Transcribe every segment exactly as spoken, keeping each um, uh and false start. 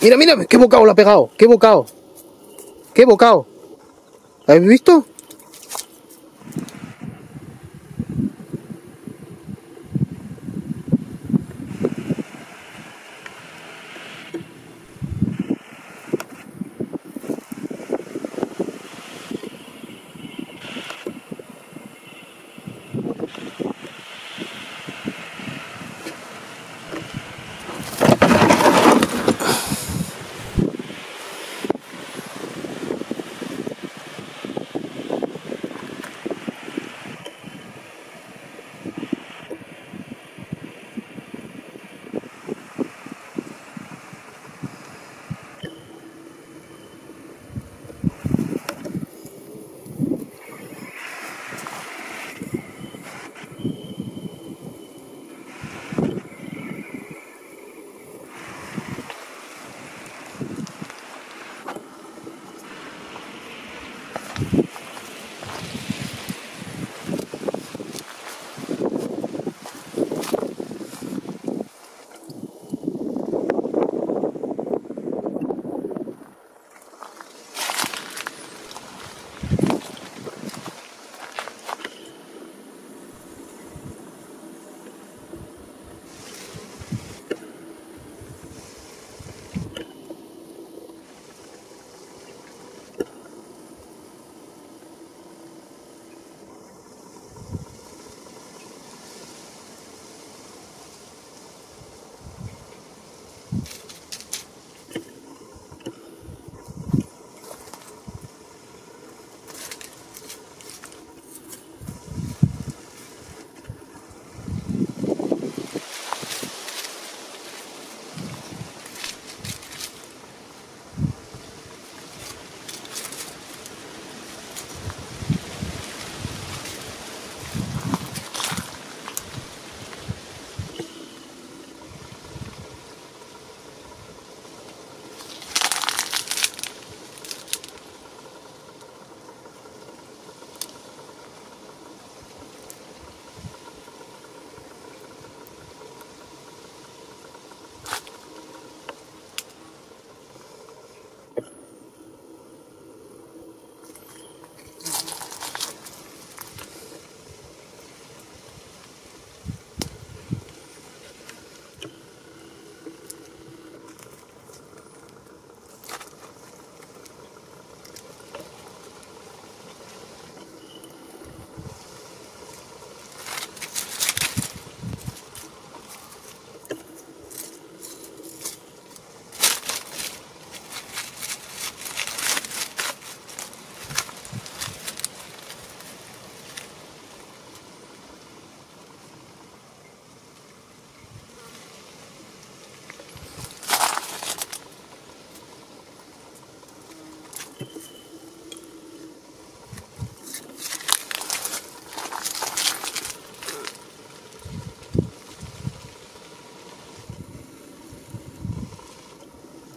Mira, mira, qué bocado le ha pegado, qué bocado, qué bocado. ¿Lo habéis visto?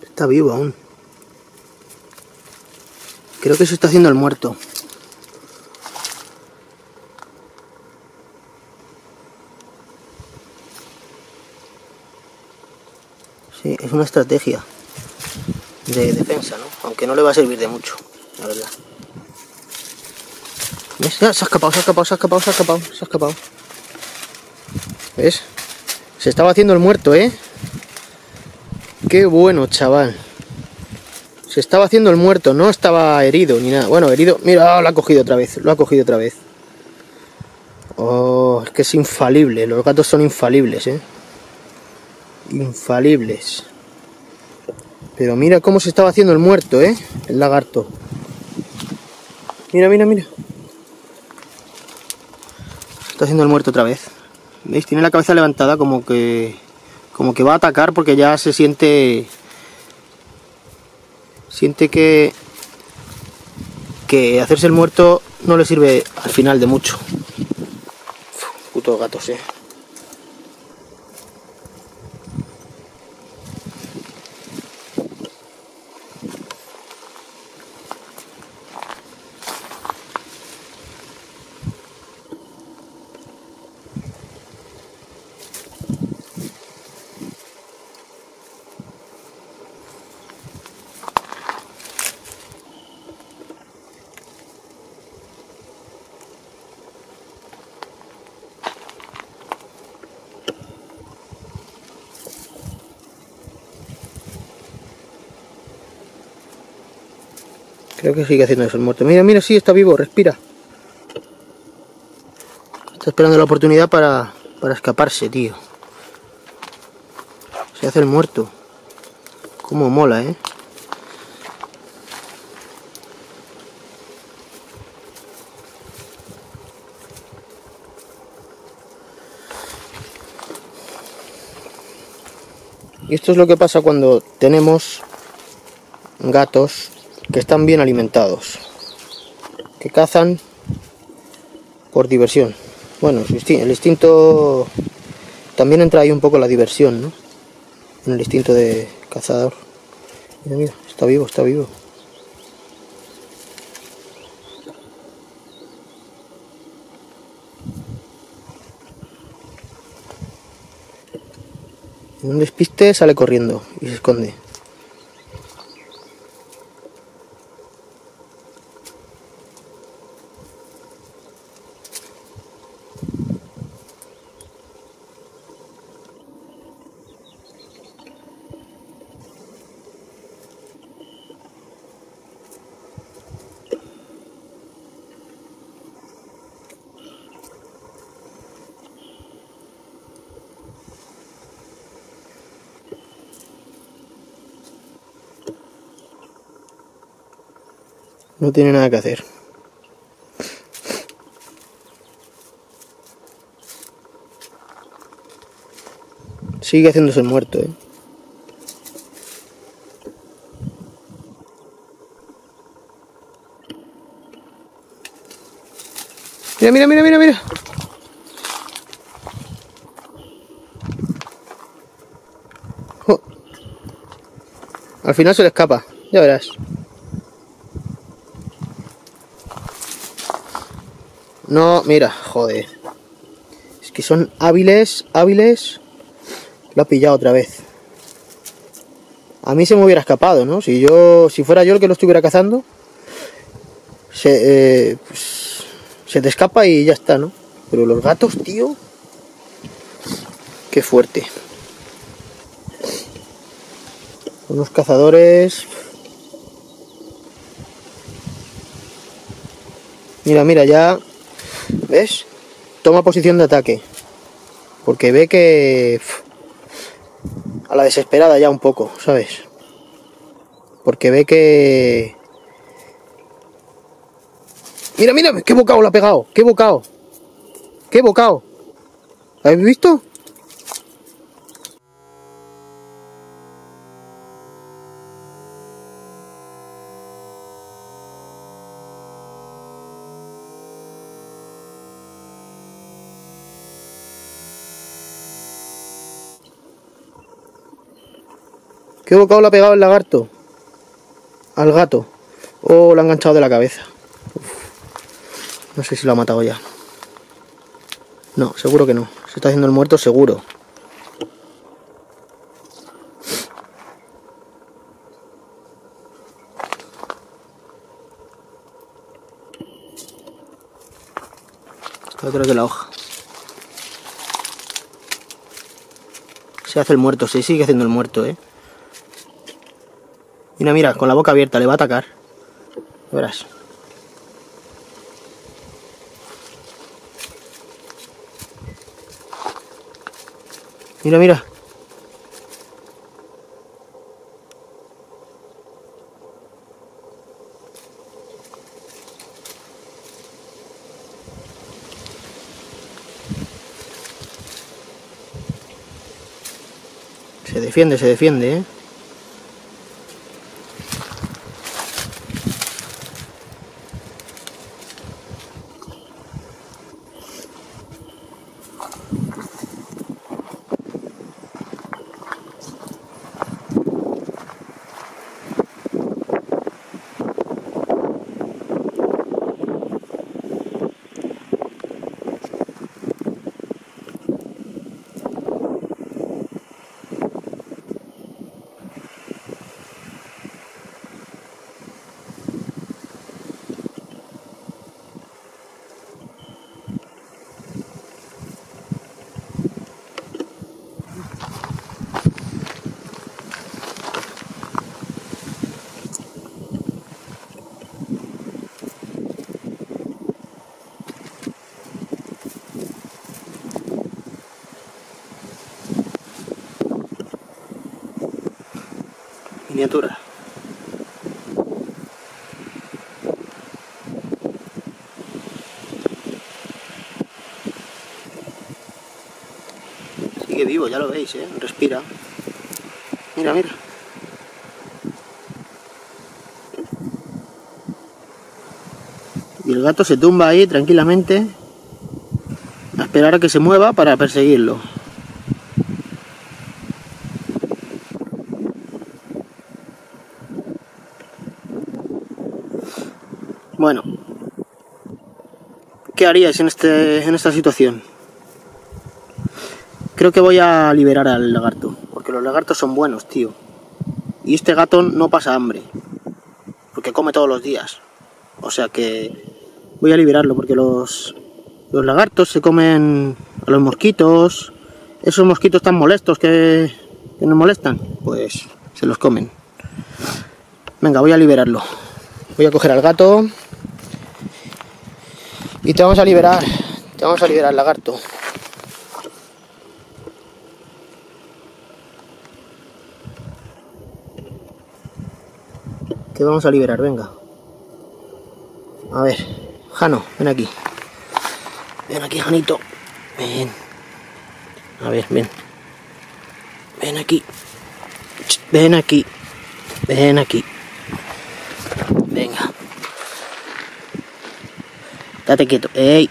Está vivo aún. Creo que se está haciendo el muerto. Sí, es una estrategia de defensa, ¿no? Aunque no le va a servir de mucho, la verdad. ¿Ves? Se ha escapado, se ha escapado, se ha escapado, se ha escapado, se ha escapado. ¿Ves? Se estaba haciendo el muerto, ¿eh? Qué bueno, chaval. Se estaba haciendo el muerto, no estaba herido ni nada. Bueno, herido... Mira, oh, lo ha cogido otra vez, lo ha cogido otra vez. Oh, es que es infalible, los gatos son infalibles, ¿eh? Infalibles. Pero mira cómo se estaba haciendo el muerto, ¿eh? El lagarto. Mira, mira, mira. Se está haciendo el muerto otra vez. ¿Veis? Tiene la cabeza levantada como que... como que va a atacar porque ya se siente siente que que hacerse el muerto no le sirve al final de mucho. Putos gatos, eh. Creo que sigue haciendo eso el muerto. Mira, mira, sí, está vivo, respira. Está esperando la oportunidad para, para escaparse, tío. Se hace el muerto. Cómo mola, ¿eh? Y esto es lo que pasa cuando tenemos gatos que están bien alimentados, que cazan por diversión. Bueno, el instinto también entra ahí un poco la diversión, ¿no? En el instinto de cazador. Mira, mira, está vivo, está vivo. En un despiste sale corriendo y se esconde. No tiene nada que hacer. Sigue haciéndose el muerto, ¿eh? Mira, mira, mira, mira, mira. Oh. Al final se le escapa, ya verás. No, mira, joder. Es que son hábiles, hábiles. Lo ha pillado otra vez. A mí se me hubiera escapado, ¿no? Si yo, si fuera yo el que lo estuviera cazando, se, eh, pues, se te escapa y ya está, ¿no? Pero los gatos, tío... Qué fuerte. Unos cazadores... Mira, mira, ya... ¿Ves? Toma posición de ataque. Porque ve que... A la desesperada ya un poco, ¿sabes? Porque ve que... ¡Mira, mira! ¡Qué bocado le ha pegado! ¡Qué bocado! ¡Qué bocado! ¿Lo habéis visto? ¿Qué bocado le ha pegado el lagarto al gato? O lo ha enganchado de la cabeza. Uf. No sé si lo ha matado ya. No, seguro que no. Se está haciendo el muerto seguro. Está detrás de la hoja. Se hace el muerto, sí, sigue haciendo el muerto, ¿eh? Mira, mira, con la boca abierta, le va a atacar. Verás. Mira, mira. Se defiende, se defiende, ¿eh? miniatura. Sigue vivo, ya lo veis, ¿eh? Respira. Mira, mira. Y el gato se tumba ahí tranquilamente a esperar a que se mueva para perseguirlo. Bueno, ¿qué haríais en, este, en esta situación? Creo que voy a liberar al lagarto, porque los lagartos son buenos, tío. Y este gato no pasa hambre, porque come todos los días. O sea que voy a liberarlo, porque los, los lagartos se comen a los mosquitos. Esos mosquitos tan molestos que, que nos molestan, pues se los comen. Venga, voy a liberarlo. Voy a coger al gato. Y te vamos a liberar, te vamos a liberar, lagarto. Te vamos a liberar, venga. A ver, Jano, ven aquí. Ven aquí, Janito. Ven. A ver, ven. Ven aquí. Ven aquí. Ven aquí. Venga. Date quieto. ¡Ey!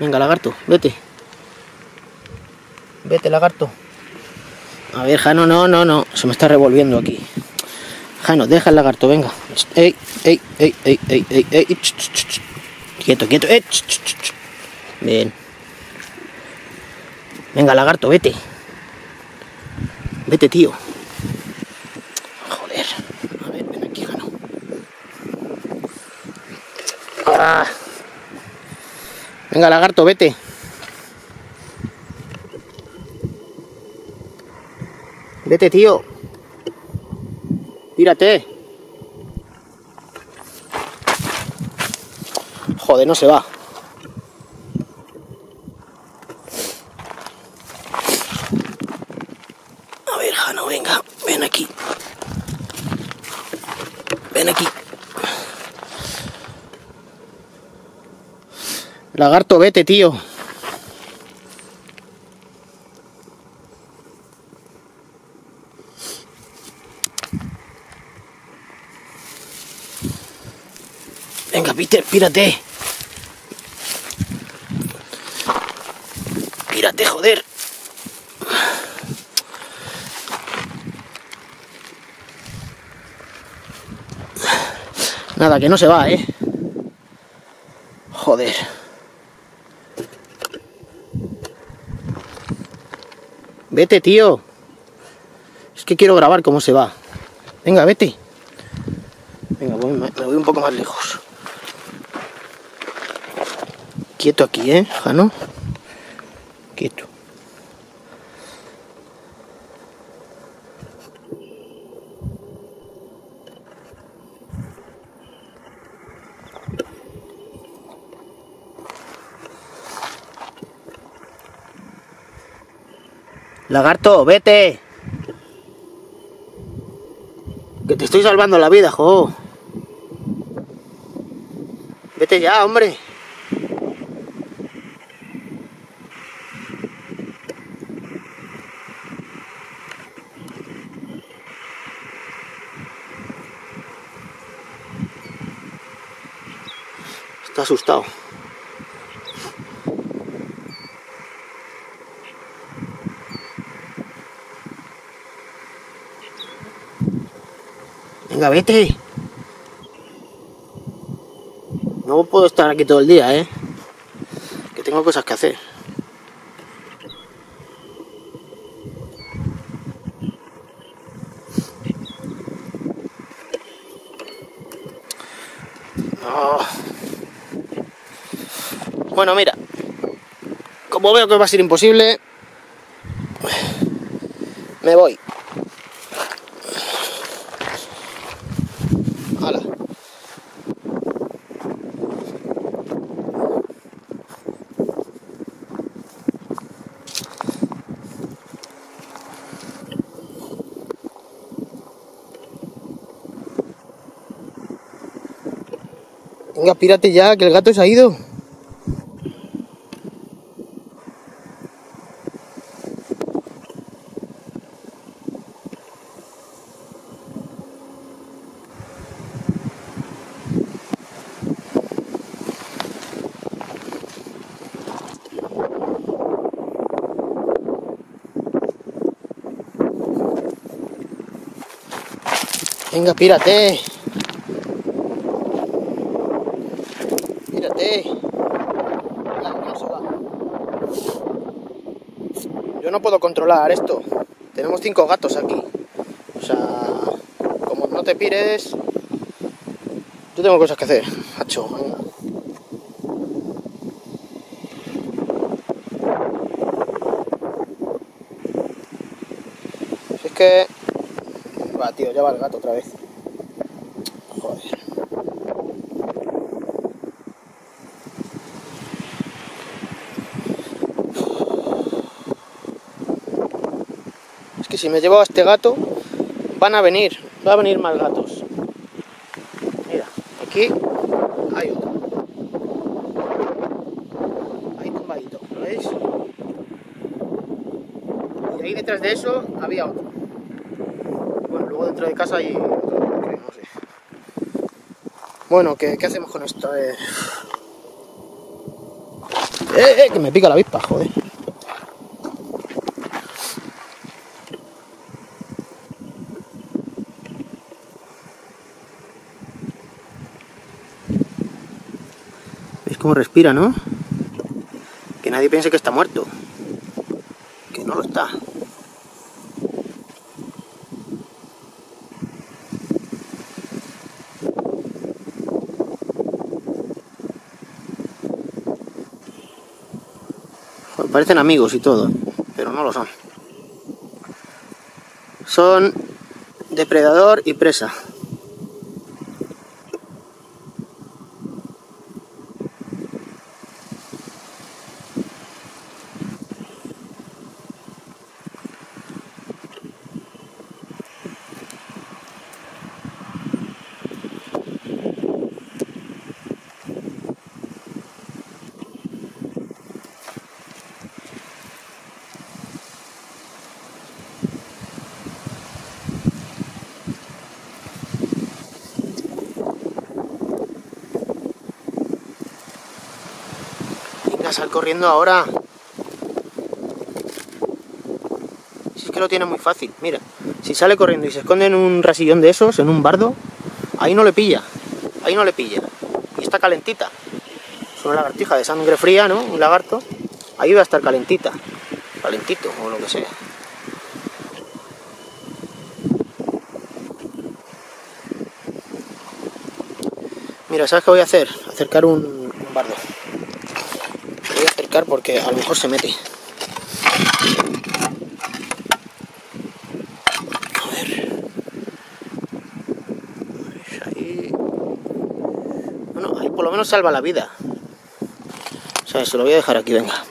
Venga, lagarto, vete. Vete, lagarto. A ver, Jano, no, no, no. Se me está revolviendo aquí. Jano, deja el lagarto, venga. ¡Ey, ey, ey, ey, ey, ey, ey! Ch, ch, ch, ch. Quieto, quieto. ¡Ey! Ch, ch, ch. Bien. Venga, lagarto, vete. Vete, tío. Joder. A ver, ven aquí, Jano. ¡Ah! Venga, lagarto, vete. Vete, tío. Tírate. Joder, no se va. A ver, Jano, venga. Ven aquí. Ven aquí. Lagarto, vete, tío. Venga, Peter, pírate. Pírate, joder. Nada, que no se va, ¿eh? Joder. Vete, tío. Es que quiero grabar cómo se va. Venga, vete. Venga, voy, me voy un poco más lejos. Quieto aquí, ¿eh, Jano? Quieto. Lagarto, vete. Que te estoy salvando la vida, jo. Vete ya, hombre. Está asustado. Venga, vete. No puedo estar aquí todo el día, ¿eh? Que tengo cosas que hacer. No. Bueno, mira, como veo que va a ser imposible, me voy. Hala. Venga, pírate ya, que el gato se ha ido. Venga, pírate. Pírate. Yo no puedo controlar esto. Tenemos cinco gatos aquí. O sea, como no te pires, yo tengo cosas que hacer. Hacho, venga. Si es que... Va, tío, ya va el gato otra vez. Joder. Es que si me llevo a este gato, van a venir, van a venir más gatos. Mira, aquí hay otro. Ahí tumbadito, ¿lo veis? Y ahí detrás de eso había otro. Dentro de casa y... no sé. Bueno, ¿qué, qué hacemos con esto? Eh... ¡Eh, eh! Que me pica la avispa, joder. ¿Veis cómo respira, no? Que nadie piense que está muerto. Que no lo está. Parecen amigos y todo, pero no lo son. Son depredador y presa. Sal corriendo ahora. Si es que lo tiene muy fácil, mira. Si sale corriendo y se esconde en un rasillón de esos, en un bardo, ahí no le pilla. Ahí no le pilla. Y está calentita. Es una lagartija de sangre fría, ¿no? Un lagarto. Ahí va a estar calentita. Calentito, o lo que sea. Mira, ¿sabes qué voy a hacer? Acercar un, un bardo. Porque a lo mejor se mete. A ver. Pues ahí... Bueno, ahí por lo menos salva la vida. O sea, se lo voy a dejar aquí, venga.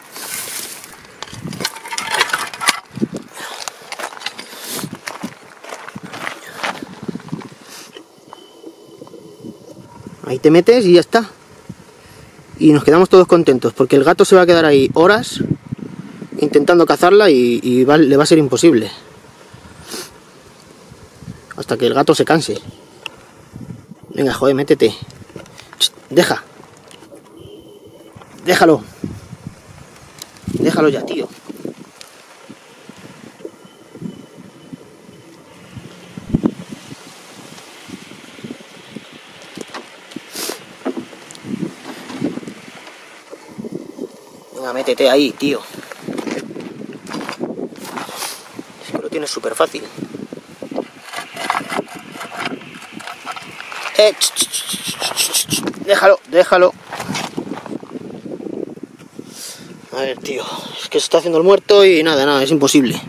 Ahí te metes y ya está. Y nos quedamos todos contentos, porque el gato se va a quedar ahí horas intentando cazarla y, y va, le va a ser imposible. Hasta que el gato se canse. Venga, joder, métete. Ch, deja. Déjalo. Déjalo ya, tío. Métete ahí, tío. Es que lo tienes súper fácil. Eh, ch, ch, ch, ch, ch, ch. Déjalo, déjalo. A ver, tío. Es que se está haciendo el muerto y nada, nada, es imposible.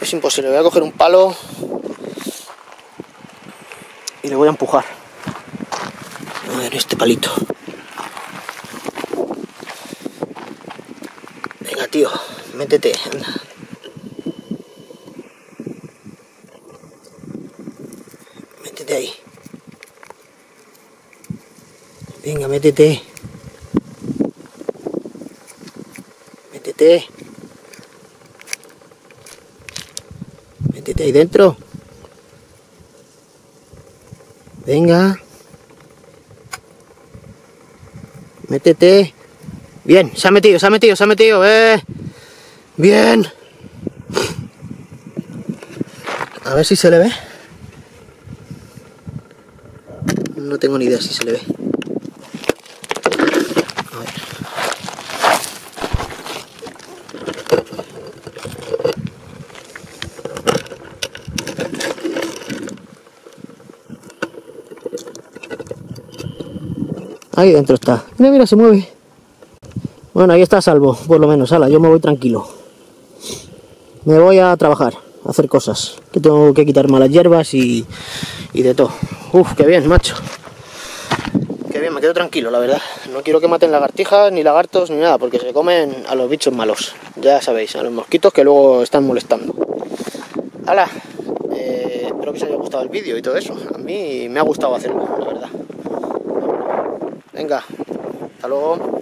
Es imposible. Voy a coger un palo y le voy a empujar. A ver, este palito. Tío, métete, anda. Métete ahí. métete. Métete. Métete ahí dentro. Venga. Métete. Bien, se ha metido, se ha metido, se ha metido. Eh. Bien. A ver si se le ve. No tengo ni idea si se le ve. A ver. Ahí dentro está. Mira, mira, se mueve. Bueno, ahí está a salvo, por lo menos. Hala, yo me voy tranquilo. Me voy a trabajar, a hacer cosas. Que tengo que quitar malas hierbas y, y de todo. Uf, qué bien, macho. Qué bien, me quedo tranquilo, la verdad. No quiero que maten lagartijas, ni lagartos, ni nada, porque se comen a los bichos malos. Ya sabéis, a los mosquitos que luego están molestando. Hala, eh, espero que os haya gustado el vídeo y todo eso. A mí me ha gustado hacerlo, la verdad. Venga, hasta luego.